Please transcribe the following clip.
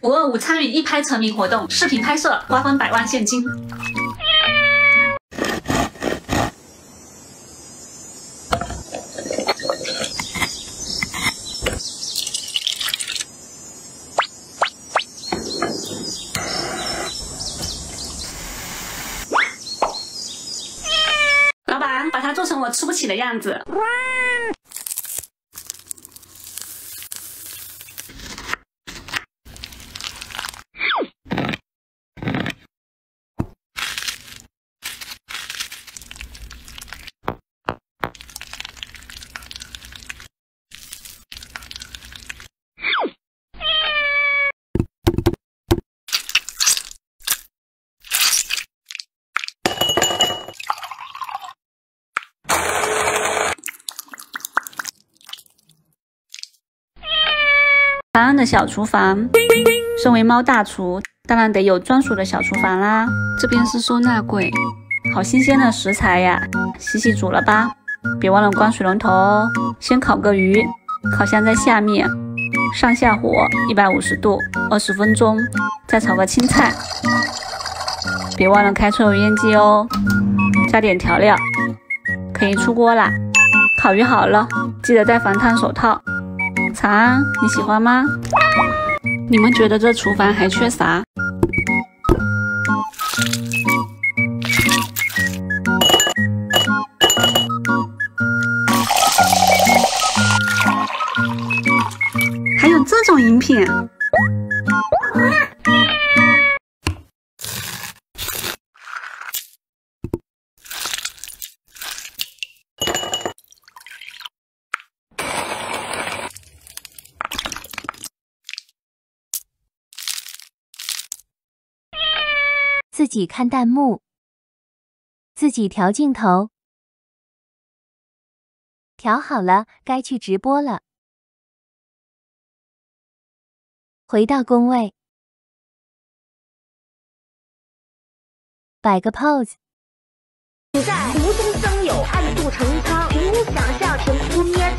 525参与一拍成名活动，视频拍摄瓜分100万现金。老板，把它做成我吃不起的样子。 答案的小厨房。身为猫大厨，当然得有专属的小厨房啦。这边是收纳柜，好新鲜的食材呀！洗洗煮了吧，别忘了关水龙头哦。先烤个鱼，烤箱在下面，上下火150度，20分钟，再炒个青菜。别忘了开抽油烟机哦，加点调料，可以出锅啦。烤鱼好了，记得戴防烫手套。 长安，你喜欢吗？你们觉得这厨房还缺啥？还有这种饮品？ 自己看弹幕，自己调镜头，调好了，该去直播了。回到工位，摆个 pose。你在无中生有，暗度陈仓，凭你想象，凭扑面。